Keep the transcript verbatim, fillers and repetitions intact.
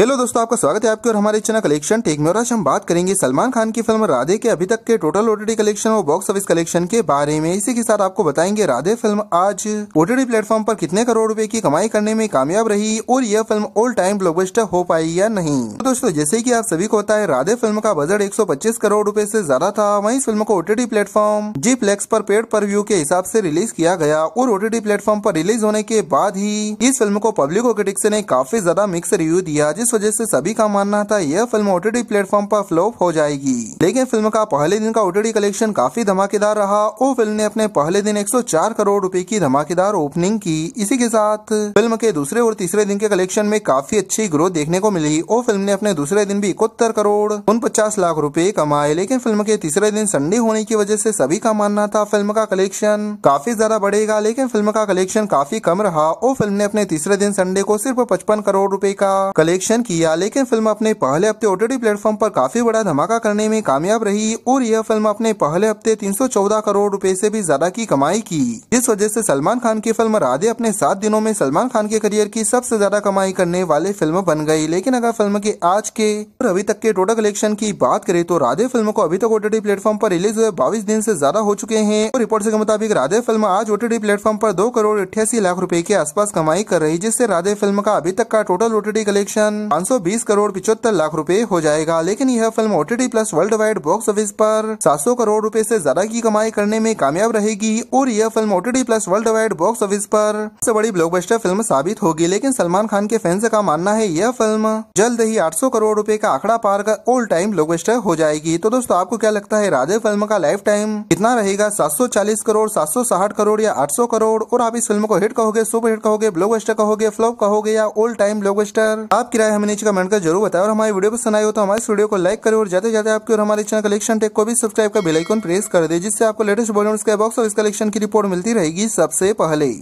Hello दोस्तों, आपका स्वागत है आपके और हमारे चैनल कलेक्शन टेक में। और आज हम बात करेंगे सलमान खान की फिल्म राधे के अभी तक के टोटल ओटीटी कलेक्शन और बॉक्स ऑफिस कलेक्शन के बारे में। इसी के साथ आपको बताएंगे राधे फिल्म आज ओटीटी प्लेटफॉर्म पर कितने करोड़ रुपए की कमाई करने में कामयाब रही और यह फिल्म ऑल टाइम ब्लॉकबस्टर हो पाई या नहीं। तो दोस्तों, जैसे की आप सभी को पता है, राधे फिल्म का बजट एक सौ पच्चीस करोड़ रूपये से ज्यादा था। वहीं फिल्म को ओटीटी प्लेटफॉर्म जीप्लेक्स पर पेड पर व्यू के हिसाब से रिलीज किया गया और ओटीटी प्लेटफॉर्म पर रिलीज होने के बाद ही इस फिल्म को पब्लिक और क्रिटिक्स ने काफी ज्यादा मिक्स रिव्यू दिया, जिस वजह से सभी का मानना था यह फिल्म ओटीटी प्लेटफॉर्म पर फ्लॉप हो जाएगी। लेकिन फिल्म का पहले दिन का ओटीटी कलेक्शन काफी धमाकेदार रहा और फिल्म ने अपने पहले दिन एक सौ चार करोड़ रुपए की धमाकेदार ओपनिंग की। इसी के साथ फिल्म के दूसरे और तीसरे दिन के कलेक्शन में काफी अच्छी ग्रोथ देखने को मिली और फिल्म ने अपने दूसरे दिन भी इकहत्तर करोड़ उनपचास लाख रूपये कमाए। लेकिन फिल्म के तीसरे दिन संडे होने की वजह से सभी का मानना था फिल्म का कलेक्शन काफी ज्यादा बढ़ेगा, लेकिन फिल्म का कलेक्शन काफी कम रहा और फिल्म ने अपने तीसरे दिन संडे को सिर्फ पचपन करोड़ रूपये का कलेक्शन किया। लेकिन फिल्म अपने पहले हफ्ते ओटीटी प्लेटफॉर्म पर काफी बड़ा धमाका करने में कामयाब रही और यह फिल्म अपने पहले हफ्ते तीन सौ चौदह करोड़ रुपए से भी ज्यादा की कमाई की, जिस वजह से सलमान खान की फिल्म राधे अपने सात दिनों में सलमान खान के करियर की सबसे ज्यादा कमाई करने वाली फिल्म बन गई। लेकिन अगर फिल्म के आज के और अभी तक के टोटल कलेक्शन की बात करें तो राधे फिल्म को अभी तक ओटीटी प्लेटफॉर्म पर रिलीज हुए बाईस दिन से ज्यादा हो चुके हैं और रिपोर्ट के मुताबिक राधे फिल्म आज ओटीटी प्लेटफॉर्म पर दो करोड़ अट्ठासी लाख रूपये के आसपास कमाई कर रही, जिससे राधे फिल्म का अभी तक का टोटल ओटीटी कलेक्शन पाँच सौ बीस करोड़ पिछहत्तर लाख रुपए हो जाएगा। लेकिन यह film OTT plus world wide box office पर सात सौ करोड़ रुपए से ज्यादा की कमाई करने में कामयाब रहेगी और यह film OTT plus world wide box office पर सबसे बड़ी ब्लॉकबस्टर फिल्म साबित होगी। लेकिन सलमान खान के फैंस का मानना है यह फिल्म जल्द ही आठ सौ करोड़ रुपए का आंकड़ा पार कर ऑल टाइम ब्लॉकबस्टर हो जाएगी। तो दोस्तों, आपको क्या लगता है राधे फिल्म का लाइफ टाइम कितना रहेगा? सात सौ चालीस करोड़, सात सौ साठ करोड़ या आठ सौ करोड़? और आप इस फिल्म को हिट कहोगे, सुपर हिट कहोगे, ब्लॉकबस्टर कहोगे, फ्लॉप कहोगे या ऑल टाइम ब्लॉकबस्टर? आपकी राय हमें नीचे कमेंट कर जरूर बताएं और हमारी वीडियो पसंद आई हो तो हमारे वीडियो को लाइक करें और जाते जाते आपके और हमारे चैनल कलेक्शन टेक को भी सब्सक्राइब कर बेल आइकन प्रेस कर दे, जिससे आपको लेटेस्ट बॉलीवुड के बॉक्स ऑफिस कलेक्शन की रिपोर्ट मिलती रहेगी सबसे पहले।